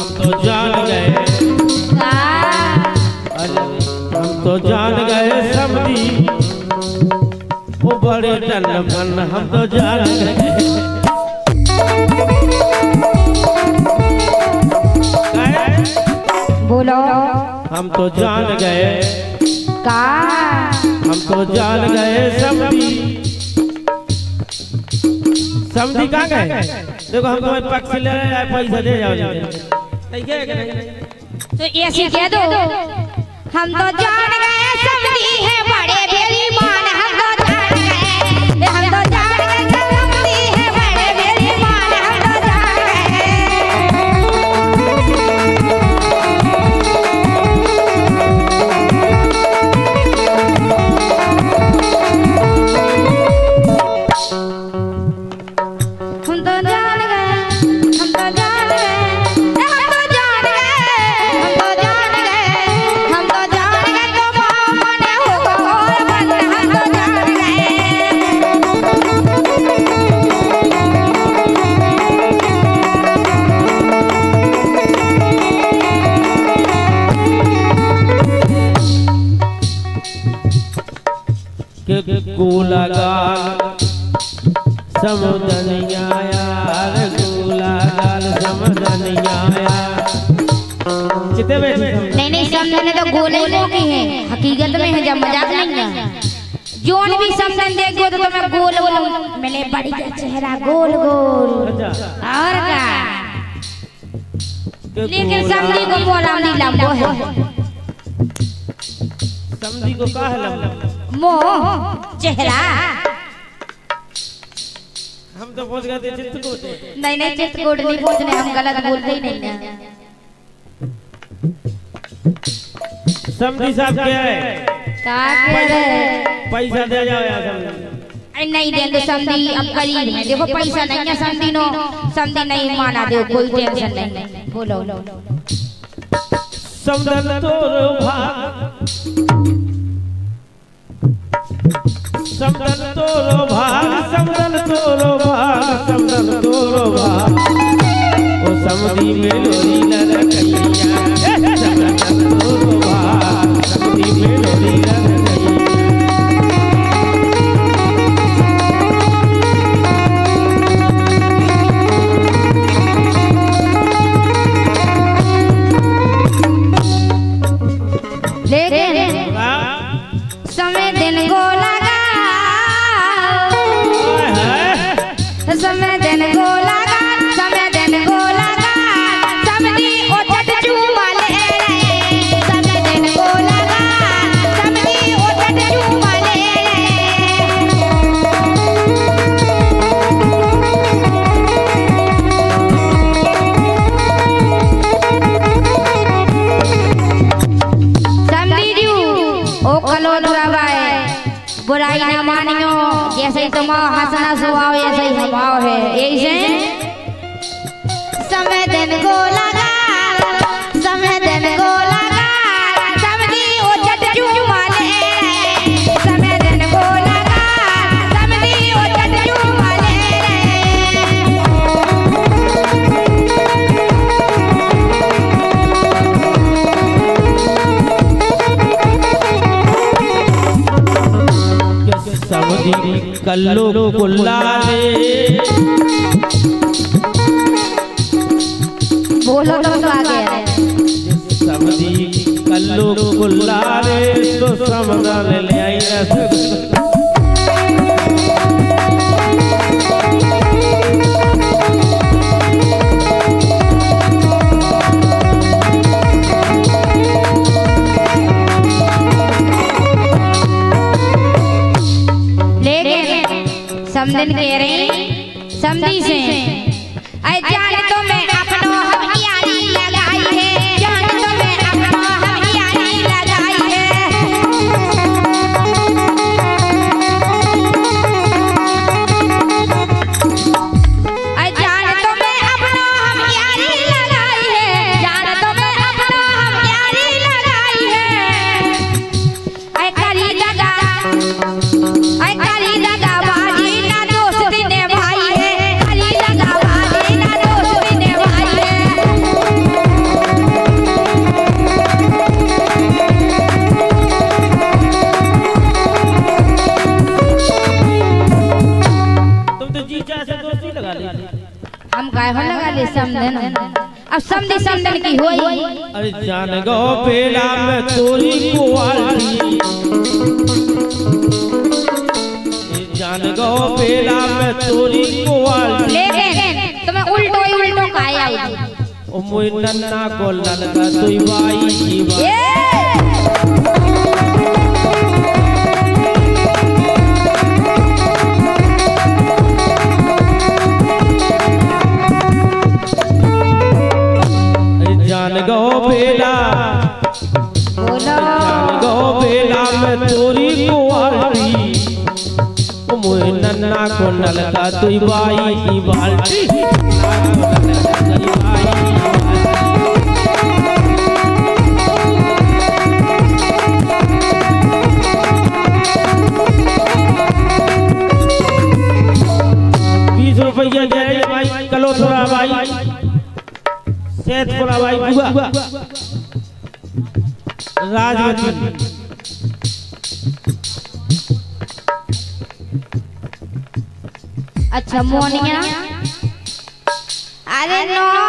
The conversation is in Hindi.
हम तो जान गए बोलो, हम तो जान गए का, हम तो जान गए समधी का गए। देखो हम तुम्हें पक्ष ले रहे पैसा दे जाओ, ठीक है तो ऐसे कह दो हम तो जान गए समधी है बड़े बेईमान। हम तो जान गए, हम तो जान गए समधी है बड़े बेईमान। हम तो जान गए, हम तो जान गए, हम तो जान गए, गोलागाल समझ नहीं आया, गोलागाल समझ नहीं आया। नहीं नहीं समझने तो गोले लोगी है, हकीकत में है, जब मजाक नहीं है। जोन भी समझन देखो तो तुम्हें गोल बोलो, मेरे बड़ी का चेहरा गोल गोल और का, लेकिन समझी को बोला नहीं लंबो है, समझी को कहा लंबो मोह चेहरा। हम तो पहुंच गए चित्रकूट। नहीं नहीं चित्रकूट नहीं पहुंचने, हम गलत बोलते ही नहीं है। समधी साहब क्या है का कह रहे पैसा दे जाओ यार समधी। नहीं दे तो समधी अब गरीब है, देखो पैसा नहीं है समधी नो, समधी नहीं माना दे कोई टेंशन नहीं। बोलो समधन तो भाग, समधन तोरो भाग, समधन तोरो भाग, समधन तोरो भाग। ओ समधी में लोरी न रखइया, समधन तोरो भाग, समधी में लोरी न रखइया। बुराई न मानियो, जैसे तुम्हारा हंसना स्वभाव ऐसे ही स्वभाव है। ऐसे समय दिन को लगा, समय दिन को लगा, समधी ओ जट चूमा ले रहे। समय दिन को लगा, समधी ओ जट चूमा ले समधी कल्लो को ला दे। बोलो तो आगे समधी कल्लो को ला दे, तो समधन ले आई रस। दिन कह रहे समझी से जान तो मैं अपनो हथियारी लगाई है, जान तो मैं अपनो हथियारी लगाई है, जान तो मैं अपनो हथियारी लगाई है, जान तो मैं अपनो हथियारी लगाई है। ऐ करी दगा, ऐ करी दगा समझन। अब समझी समझन की होई। अरे जान गो बेला में तोरी कुआरी, जान गो बेला में तोरी कुआरी, लेकिन तुम्हें उल्टो ही उल्टो काहे आई। ओ मोई नन्ना को ललका तुई बाई की बाई। नन्ना को नलका तुई बाई की बाल्टी, ₹20 जाए भाई कलो थोड़ा भाई सेठ थोड़ा भाई बुआ राजवती अच्छा मोनिया। अरे नो